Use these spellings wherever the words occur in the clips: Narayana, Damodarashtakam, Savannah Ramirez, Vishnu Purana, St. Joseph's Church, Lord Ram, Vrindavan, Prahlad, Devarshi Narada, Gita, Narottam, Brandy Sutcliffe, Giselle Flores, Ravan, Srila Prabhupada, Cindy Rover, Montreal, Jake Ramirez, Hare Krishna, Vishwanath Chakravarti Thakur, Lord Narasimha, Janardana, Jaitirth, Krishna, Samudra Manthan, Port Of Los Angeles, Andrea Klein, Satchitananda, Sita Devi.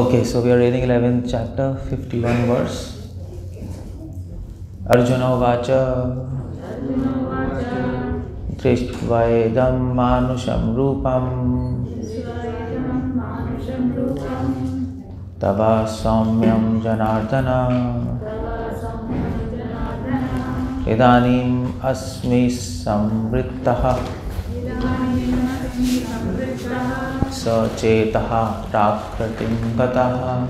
Okay, so we are reading 11th chapter, 51 verse. Arjuna vacha Drishtvaidam manusham rupam Tava samyam Janardana Idanim asmi samrittaha Sachetaha Prakritim Gataha.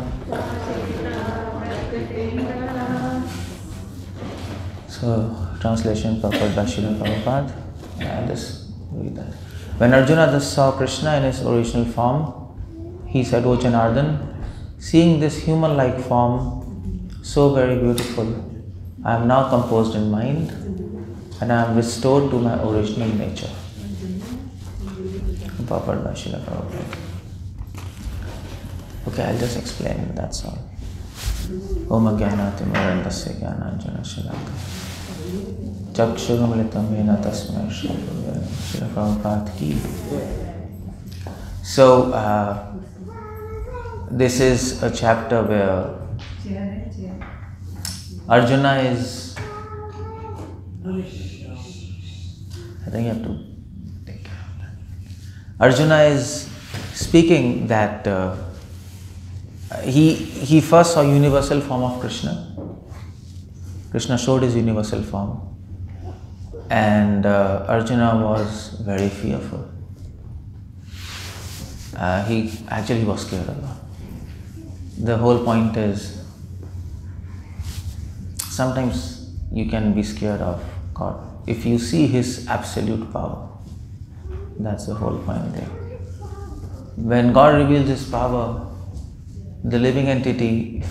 So, translation purport by Srila Prabhupada. I'll just read that. When Arjuna thus saw Krishna in his original form, he said, O Janardan, seeing this human like form, so very beautiful, I am now composed in mind and I am restored to my original nature. Okay, I'll just explain it, that's all. Om Agyanati Mirandasya Gyananjana Shalaka Chakshurumlitam Yena Tasmai Shri Prabhupada Ki. So, this is a chapter where Arjuna is... I think you have to... Arjuna is speaking that he first saw universal form of Krishna. Krishna showed his universal form and Arjuna was very fearful. He actually was scared a lot. The whole point is sometimes you can be scared of God if you see His absolute power. That's the whole point there. When God reveals His power, the living entity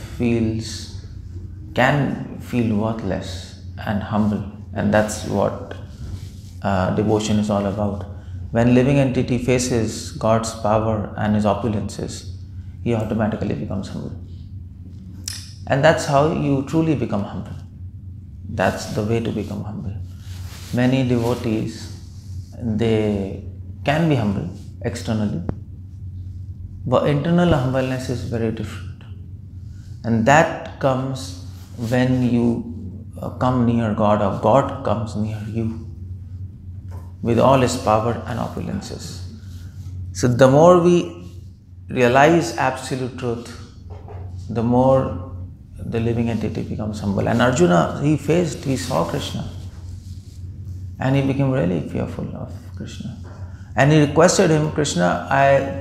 can feel worthless and humble, and that's what devotion is all about. When living entity faces God's power and His opulences, he automatically becomes humble. And that's how you truly become humble. That's the way to become humble. Many devotees, they can be humble externally, but internal humbleness is very different, and that comes when you come near God or God comes near you with all His power and opulences. So the more we realize absolute truth, the more the living entity becomes humble. And Arjuna, he saw Krishna and he became really fearful of Krishna. And he requested him, Krishna,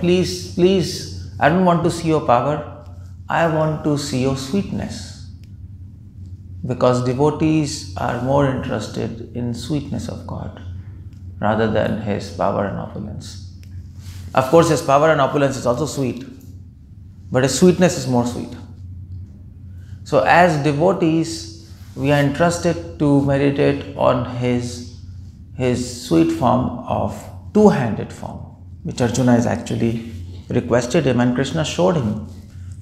please, I don't want to see your power. I want to see your sweetness. Because devotees are more interested in sweetness of God rather than His power and opulence. Of course, His power and opulence is also sweet, but His sweetness is more sweet. So as devotees, we are entrusted to meditate on His sweet form of two-handed form, which Arjuna is actually requested him, and Krishna showed him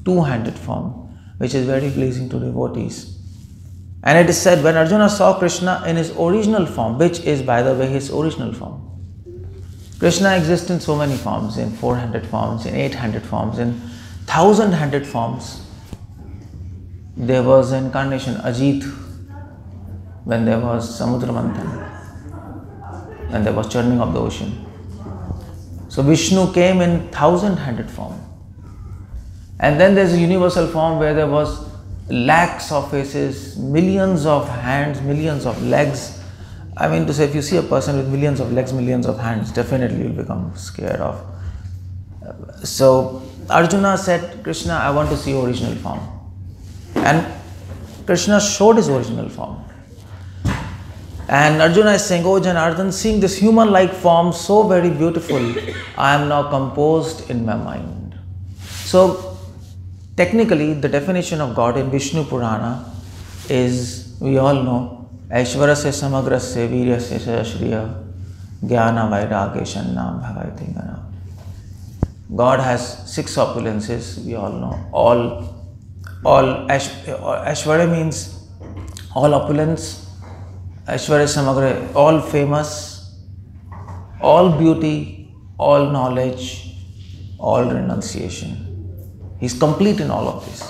two-handed form, which is very pleasing to devotees. And it is said, when Arjuna saw Krishna in His original form, which is by the way His original form. Krishna exists in so many forms, in 400 forms, in 800 forms, in 1000-handed forms. There was an incarnation, Ajit, when there was Samudra Manthan, and there was churning of the ocean. So Vishnu came in 1000-handed form. And then there's a universal form where there was lakhs of faces, millions of hands, millions of legs. I mean to say, if you see a person with millions of legs, millions of hands, definitely you'll become scared of. So Arjuna said, Krishna, I want to see your original form. And Krishna showed His original form. And Arjuna is saying, O Janardana, seeing this human-like form so very beautiful, I am now composed in my mind. So, technically, the definition of God in Vishnu Purana is, we all know, Aishwarasya samagrasya viryasya shriya jnana vairagya shannam bhagavatingana. God has 6 opulences, we all know. Aishwarya means all opulence. Aishwarya Samagra, all famous, all beauty, all knowledge, all renunciation. He's complete in all of this.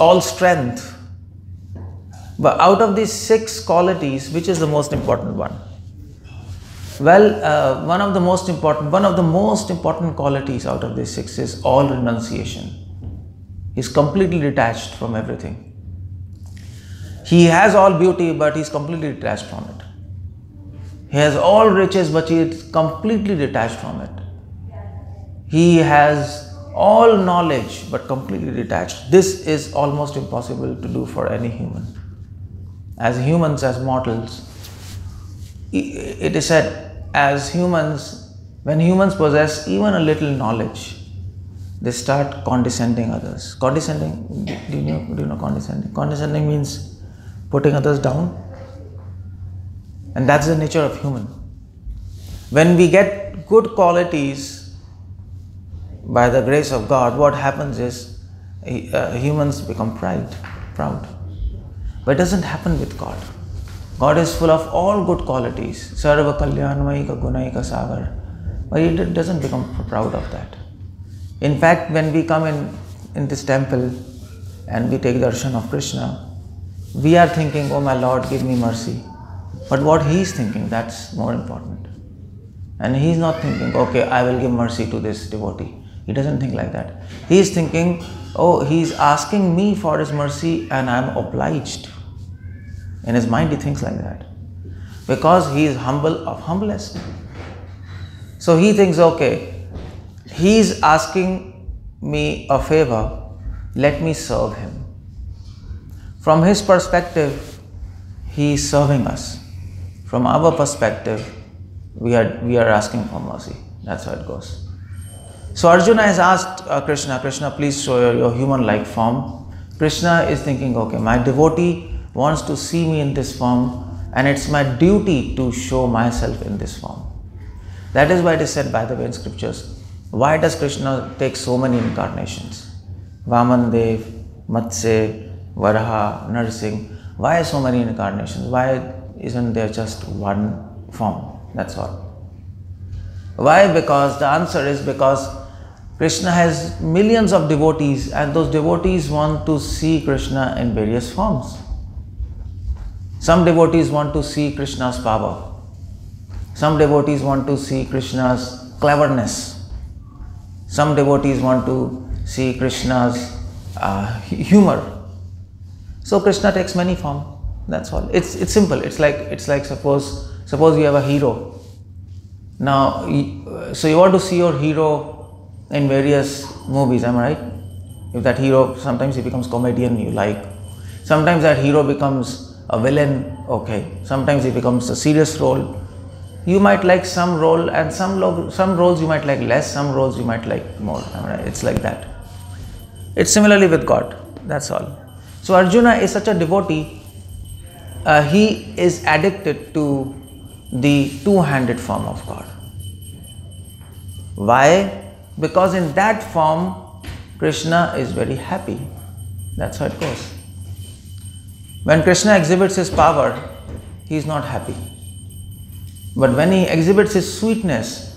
All strength. But out of these six qualities, which is the most important one? Well, one of the most important qualities out of these six is all renunciation. He's completely detached from everything. He has all beauty, but he's completely detached from it. He has all riches, but he is completely detached from it. He has all knowledge, but completely detached. This is almost impossible to do for any human. As humans, as mortals, it is said, as humans, when humans possess even a little knowledge, they start condescending others. Condescending, do you know condescending? Condescending means putting others down. And that's the nature of human. When we get good qualities by the grace of God, what happens is humans become proud. But it doesn't happen with God. God is full of all good qualities. Sarva kalyanmaika gunaika sagar. But he doesn't become proud of that. In fact, when we come in this temple and we take darshan of Krishna, we are thinking, oh my Lord, give me mercy. But what he is thinking, that's more important. And he is not thinking, okay, I will give mercy to this devotee. He doesn't think like that. He is thinking, oh, he is asking me for his mercy and I am obliged. In his mind, he thinks like that. Because he is humble of humblest. So he thinks, okay, he is asking me a favor, let me serve him. From his perspective, he is serving us. From our perspective, we are asking for mercy. That's how it goes. So Arjuna has asked Krishna, please show your human-like form. Krishna is thinking, okay, my devotee wants to see me in this form and it's my duty to show myself in this form. That is why it is said, by the way, in scriptures, why does Krishna take so many incarnations? Vamandev, Matsya, Varaha, Narsingh. Why so many incarnations? Why isn't there just one form? That's all. Why? Because the answer is because Krishna has millions of devotees and those devotees want to see Krishna in various forms. Some devotees want to see Krishna's power. Some devotees want to see Krishna's cleverness. Some devotees want to see Krishna's humor. So Krishna takes many forms. That's all. It's simple. It's like suppose you have a hero. Now, so you want to see your hero in various movies, am I right? If that hero, sometimes he becomes comedian, you like. Sometimes that hero becomes a villain, okay. Sometimes he becomes a serious role. You might like some role and some roles you might like less, some roles you might like more, am I right? It's like that. It's similarly with God. That's all. So Arjuna is such a devotee, he is addicted to the two-handed form of God. Why? Because in that form, Krishna is very happy. That's how it goes. When Krishna exhibits his power, he is not happy. But when he exhibits his sweetness,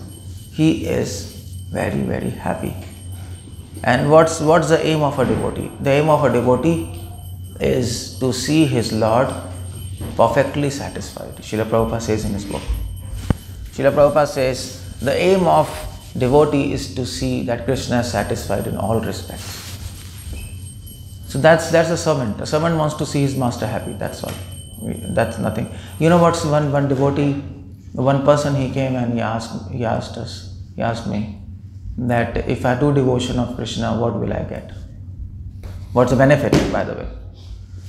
he is very, very happy. And what's the aim of a devotee? The aim of a devotee is to see his Lord perfectly satisfied. Srila Prabhupada says in his book. Srila Prabhupada says the aim of devotee is to see that Krishna is satisfied in all respects. So that's a servant. A servant wants to see his master happy. That's all. That's nothing. You know what's one devotee, one person, he came and he asked me that if I do devotion of Krishna, what will I get? What's the benefit, by the way?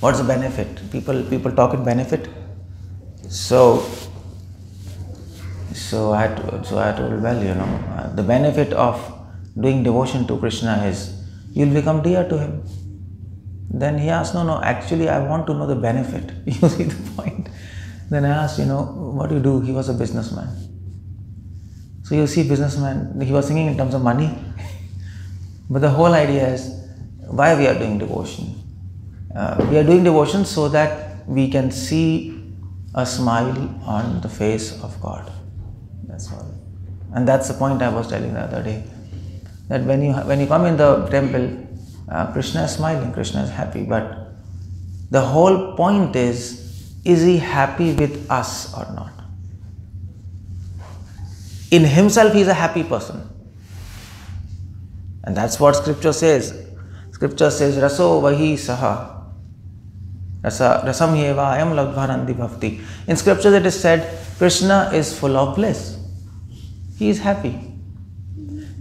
What's the benefit? People talk in benefit. So I told, well, you know, the benefit of doing devotion to Krishna is you'll become dear to him. Then he asked, no, actually I want to know the benefit. You see the point? Then I asked, you know, what do you do? He was a businessman. So you see, businessman, he was thinking in terms of money. But the whole idea is, why we are doing devotion? We are doing devotion so that we can see a smile on the face of God. That's all. And that's the point I was telling the other day. that when you come in the temple, Krishna is smiling, Krishna is happy, but the whole point is he happy with us or not? In himself, he is a happy person. And that's what scripture says. Scripture says, Raso Vahi Saha. Rasam Yeva Ayam Labdharandi Bhakti. In scriptures it is said, Krishna is full of bliss. He is happy.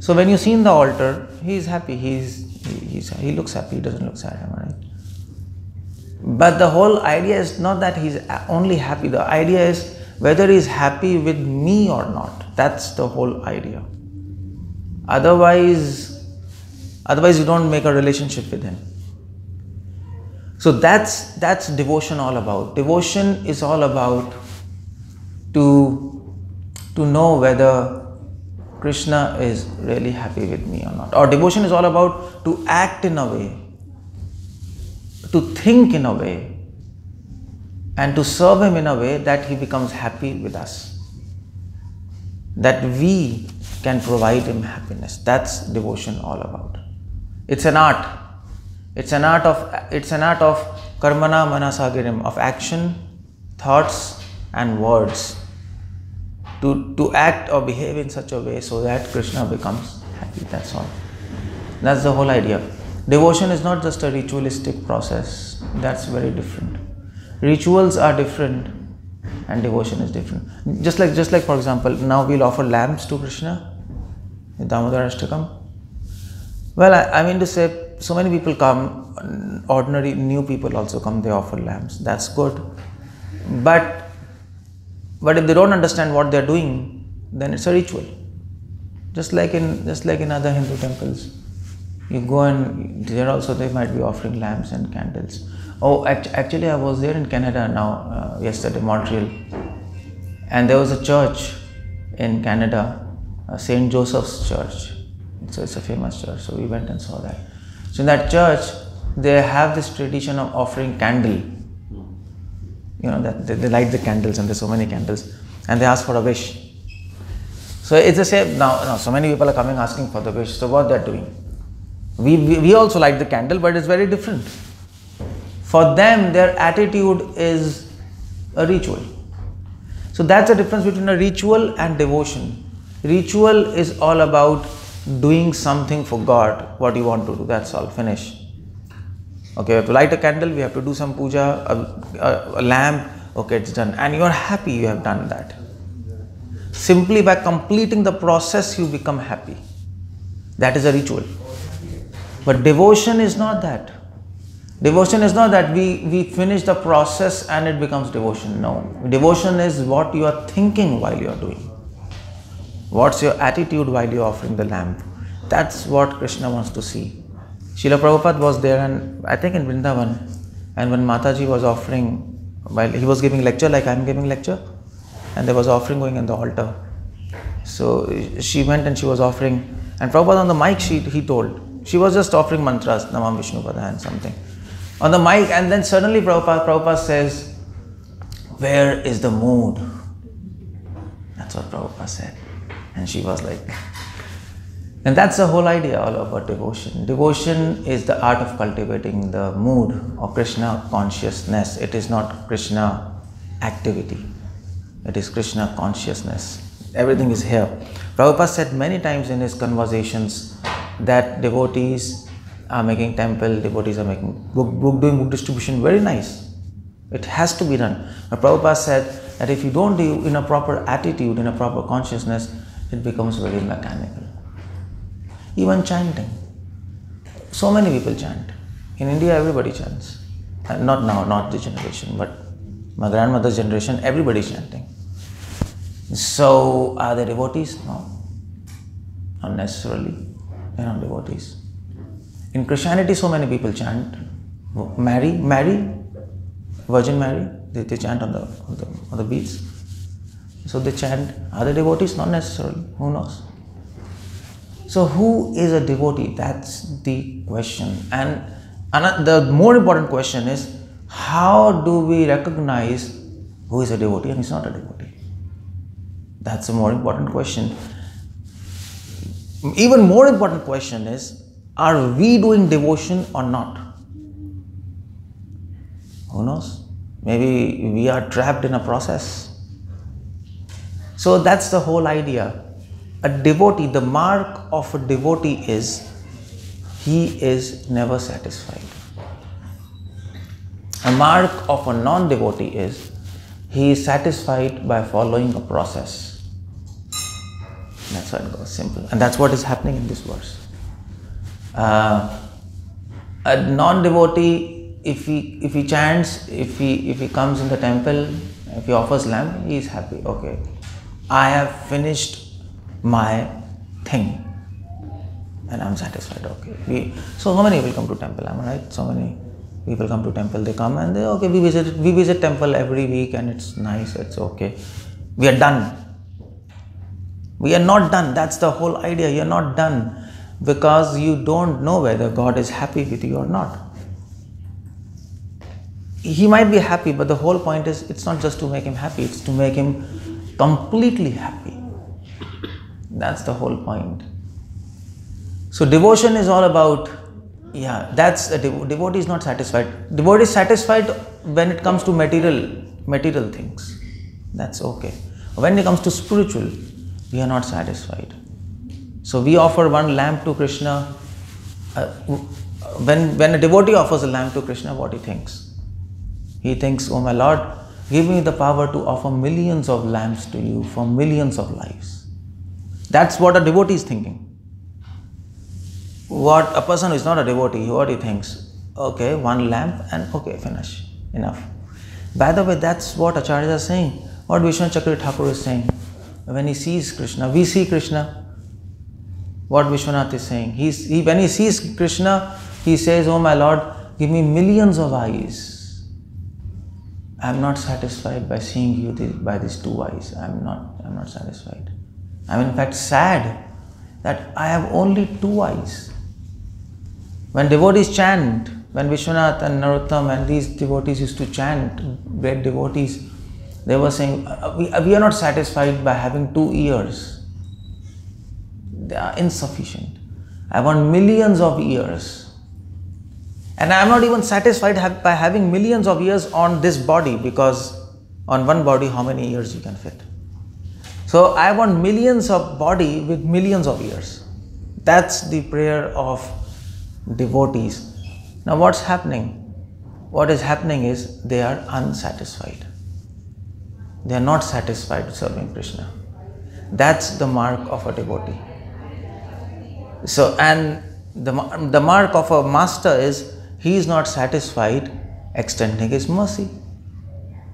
So when you see in the altar, he is happy. He looks happy. He doesn't look sad. Am I right? But the whole idea is not that he's only happy. The idea is whether he's happy with me or not. That's the whole idea. Otherwise you don't make a relationship with him. So that's devotion all about. Devotion is all about to know whether Krishna is really happy with me or not. Or devotion is all about to act in a way, to think in a way, and to serve him in a way that he becomes happy with us, that we can provide him happiness. That's devotion all about. It's an art. It's an art of karmana manasagirim, of action, thoughts and words, to act or behave in such a way so that Krishna becomes happy. That's all. That's the whole idea. Devotion is not just a ritualistic process. That's very different. Rituals are different and devotion is different. Just like for example, now we'll offer lambs to Krishna with Damodarashtakam. Well, I mean to say, so many people come, ordinary new people also come, they offer lambs. That's good. But if they don't understand what they're doing, then it's a ritual. Just like in other Hindu temples, you go and there also they might be offering lamps and candles. Oh, actually I was there in Canada now, yesterday, Montreal. And there was a church in Canada, St. Joseph's Church. So it's a famous church, so we went and saw that. So in that church, they have this tradition of offering candle. You know, that they light the candles, and there's so many candles, and they ask for a wish. So it's the same now, so many people are coming asking for the wish. So what they're doing? We also light the candle, but it's very different. For them, their attitude is a ritual. So that's the difference between a ritual and devotion. Ritual is all about doing something for God, what you want to do, that's all, finish. Okay, we have to light a candle, we have to do some puja, a lamp, okay, it's done. And you are happy you have done that. Simply by completing the process, you become happy. That is a ritual. But devotion is not that. Devotion is not that we finish the process and it becomes devotion. No. Devotion is what you are thinking while you are doing. What's your attitude while you are offering the lamp? That's what Krishna wants to see. Srila Prabhupada was there, and I think in Vrindavan, and when Mataji was offering, while he was giving lecture, like I'm giving lecture, and there was offering going in the altar. So she went and she was offering, and Prabhupada on the mic, he told. She was just offering mantras, Namam Vishnu Padha and something, on the mic, and then suddenly Prabhupada says, "Where is the mood?" That's what Prabhupada said. And she was like, and that's the whole idea all about devotion. Devotion is the art of cultivating the mood or Krishna consciousness. It is not Krishna activity. It is Krishna consciousness. Everything is here. Prabhupada said many times in his conversations that devotees are making temple, devotees are making book distribution. Very nice. It has to be done. But Prabhupada said that if you don't do in a proper attitude, in a proper consciousness, it becomes very mechanical. Even chanting. So many people chant. In India, everybody chants. And not now, not this generation, but my grandmother's generation, everybody's chanting. So, are they devotees? No. Not necessarily. They're not devotees. In Christianity, so many people chant. Mary, Virgin Mary, they chant on the beads. So they chant. Are they devotees? Not necessarily. Who knows? So who is a devotee? That's the question. And the more important question is, how do we recognize who is a devotee and who is not a devotee? That's a more important question. even more important question is, are we doing devotion or not? Who knows? Maybe we are trapped in a process. So that's the whole idea. A devotee, the mark of a devotee is, he is never satisfied. A mark of a non-devotee is, he is satisfied by following a process. That's how it goes, simple. And that's what is happening in this verse. A non-devotee, if he chants, if he comes in the temple, if he offers lamp, he is happy. Okay, I have finished my thing and I'm satisfied. Okay, so many people come to temple, am I right? So many people come to temple, they come and they, okay, we visit temple every week and it's nice, it's okay. We are done. We are not done. That's the whole idea. You're not done, because you don't know whether God is happy with you or not. He might be happy, but the whole point is, it's not just to make him happy, it's to make him completely happy. That's the whole point. So devotion is all about, yeah, that's a devotee is not satisfied. Devotee is satisfied when it comes to material things. That's okay. When it comes to spiritual, we are not satisfied. So we offer one lamp to Krishna. When a devotee offers a lamp to Krishna, what he thinks? He thinks, oh my Lord, give me the power to offer millions of lamps to you for millions of lives. That's what a devotee is thinking. What a person who is not a devotee, what he thinks? Okay, one lamp and okay, finish, enough. By the way, that's what Acharyas are saying, what Vishwanath Chakravarti Thakur is saying. When he sees Krishna, we see Krishna. What Vishwanath is saying, when he sees Krishna, he says, oh my Lord, give me millions of eyes. I am not satisfied by seeing you by these two eyes. I am not satisfied. I am in fact sad that I have only two eyes. When devotees chant, when Vishwanath and Narottam and these devotees used to chant, great devotees, they were saying, we are not satisfied by having 2 ears. They are insufficient. I want millions of ears. And I am not even satisfied by having millions of ears on this body, because on one body, how many ears you can fit? So I want millions of body with millions of ears. That's the prayer of devotees. Now what's happening? What is happening is, they are unsatisfied. They are not satisfied with serving Krishna. That's the mark of a devotee. So, and the mark of a master is, he is not satisfied extending his mercy.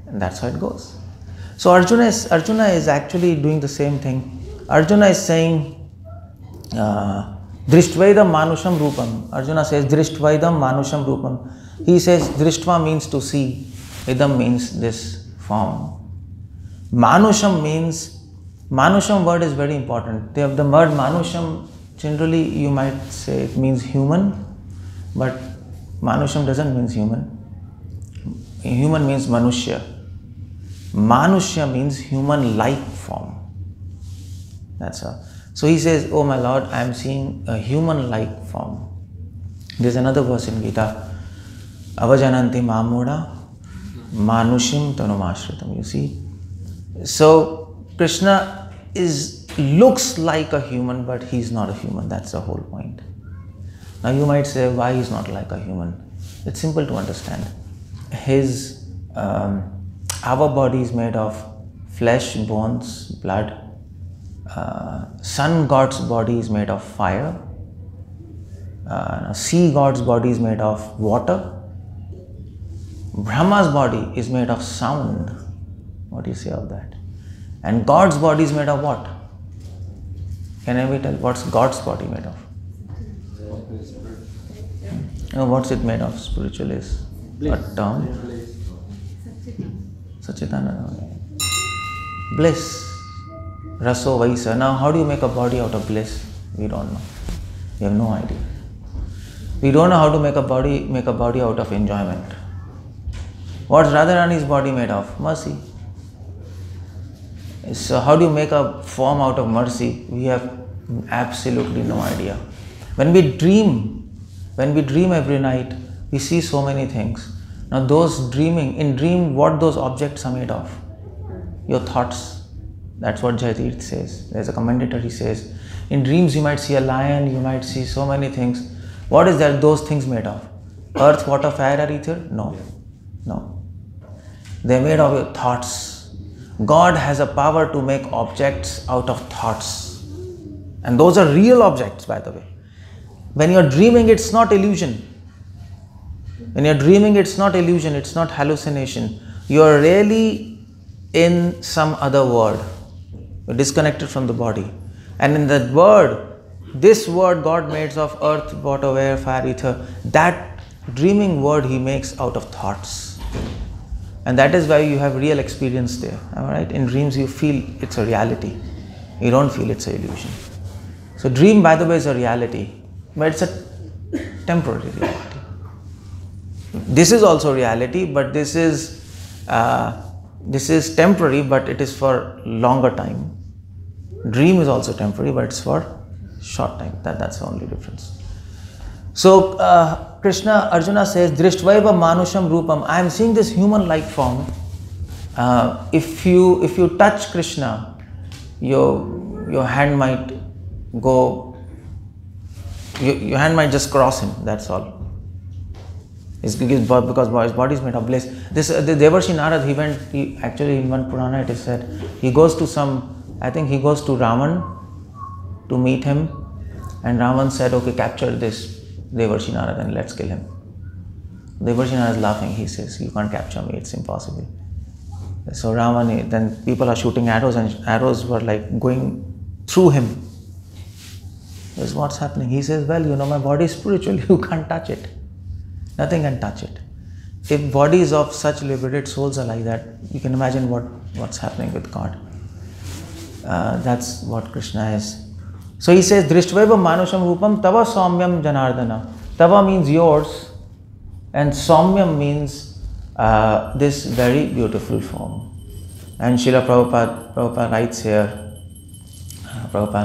And that's how it goes. So Arjuna is actually doing the same thing. Arjuna is saying, Drishtvaitam Manusham Rupam. Arjuna says, Drishtvaitam Manusham Rupam. He says, Drishtva means to see, Idam means this form. Manusham means, Manusham word is very important. They have the word Manusham, generally you might say it means human, but Manusham doesn't mean human. Human means Manushya. Manushya means human-like form. That's all. So he says, oh my Lord, I am seeing a human-like form. There's another verse in Gita, Avajananti Mamoda Manushim Tanumashritam, you see. So Krishna looks like a human, but he's not a human. That's the whole point. Now you might say, why he's not like a human? It's simple to understand. Our body is made of flesh, bones, blood. Sun God's body is made of fire. Sea God's body is made of water. Brahma's body is made of sound. What do you say of that? And God's body is made of what? Can I tell what's God's body made of? No, what's it made of? Spiritual is a term. Satchitananda. Bliss. Raso Vaisa. Now, how do you make a body out of bliss? We don't know. We have no idea. We don't know how to make a body out of enjoyment. What's Radharani's body made of? Mercy. So how do you make a form out of mercy? We have absolutely no idea. When we dream every night, we see so many things. Now those dreaming, in dream, what those objects are made of? Your thoughts. That's what Jaitirth says. There's a commentator, he says, in dreams you might see a lion, you might see so many things. What is that those things made of? Earth, water, fire, or ether? No. No. They're made of your thoughts. God has a power to make objects out of thoughts. And those are real objects, by the way. When you're dreaming, it's not illusion. When you're dreaming, it's not illusion, it's not hallucination. You're really in some other world. You're disconnected from the body. And in that world, this word God makes of earth, water, air, fire, ether, that dreaming word He makes out of thoughts. And that is why you have real experience there. All right? In dreams, you feel it's a reality. You don't feel it's an illusion. So dream, by the way, is a reality. But it's a temporary reality. This is also reality, but this is temporary, but it is for longer time. Dream is also temporary, but it's for short time. That's the only difference. So Krishna, Arjuna says, Dristvaiva Manusham Rupam. I am seeing this human-like form. If you touch Krishna, your hand might go. Your hand might just cross him, that's all. It's because his body is made of bliss. The Devarshi Narada, he actually in one Purana it is said, he goes to I think he goes to Ravan to meet him, and Ravan said, okay, capture this Devarshi Narada and let's kill him. Devarshi Narada is laughing, he says, you can't capture me, it's impossible. So Ravan, then people are shooting arrows, and arrows were like going through him. Is what's happening. He says, well, you know, my body is spiritual, you can't touch it. Nothing can touch it. If bodies of such liberated souls are like that, you can imagine what's happening with God. That's what Krishna is. So he says, Drishtvaibha Manusham Rupam Tava Somyam Janardana. Tava means yours, and Somyam means this very beautiful form. And Srila Prabhupada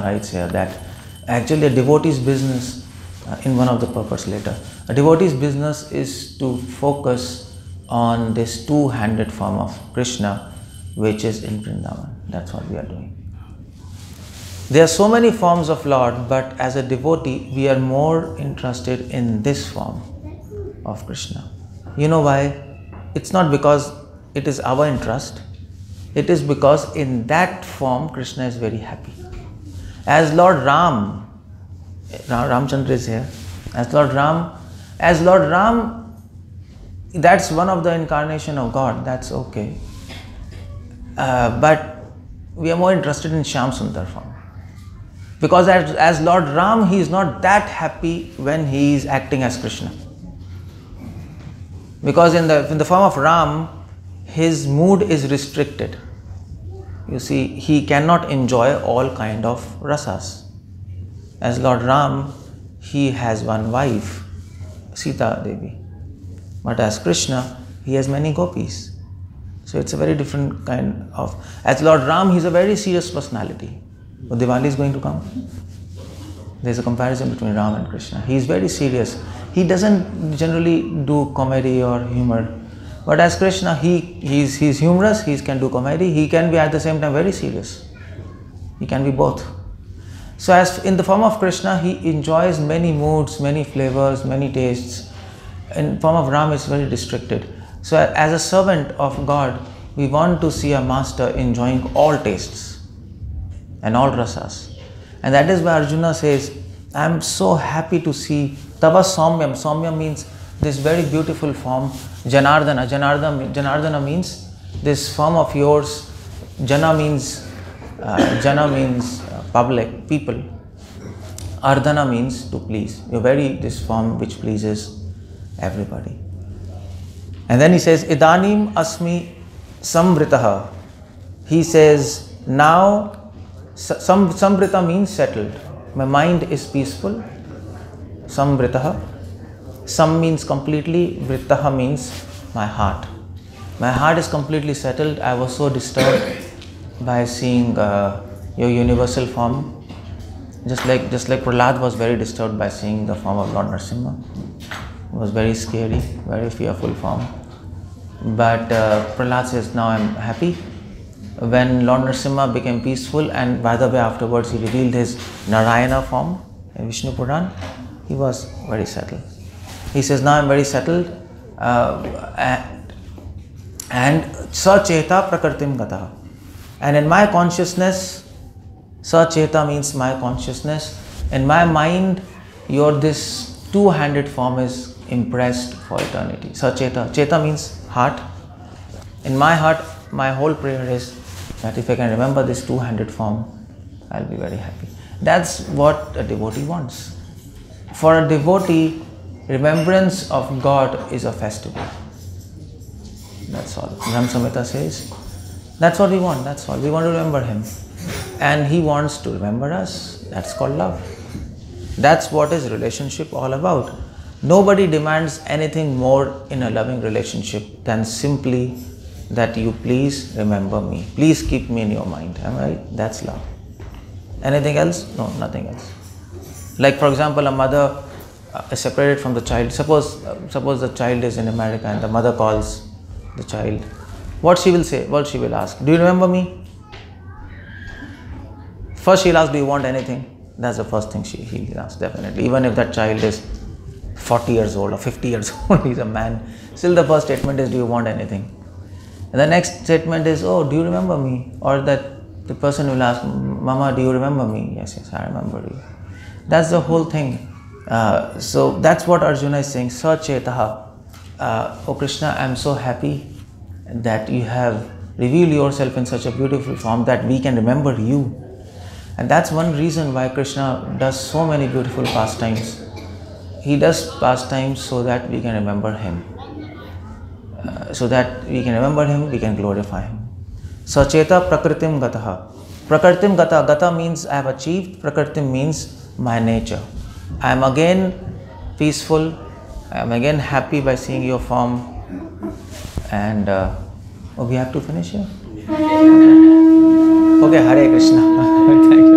writes here that actually, a devotee's business, in one of the purports later, a devotee's business is to focus on this two-handed form of Krishna, which is in Vrindavan. That's what we are doing. There are so many forms of Lord, but as a devotee, we are more interested in this form of Krishna. You know why? It's not because it is our interest. It is because in that form, Krishna is very happy. As Lord Ram, Ramchandra is here, as Lord Ram, that's one of the incarnation of God, that's okay. But we are more interested in Shyam Sundar form. Because as Lord Ram, he is not that happy when he is acting as Krishna. Because in the form of Ram, his mood is restricted. You see, he cannot enjoy all kind of rasas. As Lord Ram, he has one wife, Sita Devi. But as Krishna, he has many gopis. So it's a very different kind of... As Lord Ram, he's a very serious personality. But Diwali is going to come. There's a comparison between Ram and Krishna. He's very serious. He doesn't generally do comedy or humor. But as Krishna, he's humorous, he can do comedy, he can be at the same time very serious. He can be both. So as in the form of Krishna, he enjoys many moods, many flavors, many tastes. In form of Ram, it's very restricted. So as a servant of God, we want to see a master enjoying all tastes and all rasas. And that is why Arjuna says, I'm so happy to see Tava Somyam. Somyam means this very beautiful form. Janardana. Janardana means this form of yours. Jana means public, people. Ardhana means to please. This form which pleases everybody. And then he says, Idanim asmi samvritaha. He says, now, samvrita means settled. My mind is peaceful. Samvritaha. Sam means completely, Vrittaha means my heart. My heart is completely settled. I was so disturbed by seeing your universal form. just like Prahlad was very disturbed by seeing the form of Lord Narasimha. It was very scary, very fearful form. But Prahlad says, now I'm happy. When Lord Narasimha became peaceful, and by the way afterwards he revealed his Narayana form in Vishnu Purana, he was very settled. He says, now I'm very settled. And sa cheta prakartim gata. And in my consciousness, sa cheta means my consciousness, in my mind, your this two-handed form is impressed for eternity. Sa cheta. Cheta means heart. In my heart, my whole prayer is that if I can remember this two-handed form, I'll be very happy. That's what a devotee wants. For a devotee, remembrance of God is a festival. That's all. Ram Samhita says, that's what we want, that's all. We want to remember Him. And He wants to remember us. That's called love. That's what is relationship all about. Nobody demands anything more in a loving relationship than simply that you please remember me. Please keep me in your mind. Am I right? That's love. Anything else? No, nothing else. Like for example, a mother is separated from the child. Suppose the child is in America and the mother calls the child. What she will say? What she will ask? Do you remember me? First she'll ask, do you want anything? That's the first thing he'll ask, definitely. Even if that child is 40 years old or 50 years old, he's a man. Still the first statement is, do you want anything? And the next statement is, oh, do you remember me? Or that the person will ask, Mama, do you remember me? Yes, yes, I remember you. That's the whole thing. So that's what Arjuna is saying. Sa chetaha. Oh Krishna, I am so happy that you have revealed yourself in such a beautiful form that we can remember you. And that's one reason why Krishna does so many beautiful pastimes. He does pastimes so that we can remember Him. So that we can remember Him, we can glorify Him. Sacheta prakritim gataha. Prakritim gata. Gata means I have achieved. Prakritim means my nature. I am again peaceful. I am again happy by seeing your form. And we have to finish here. Okay, Hare Krishna. Thank you.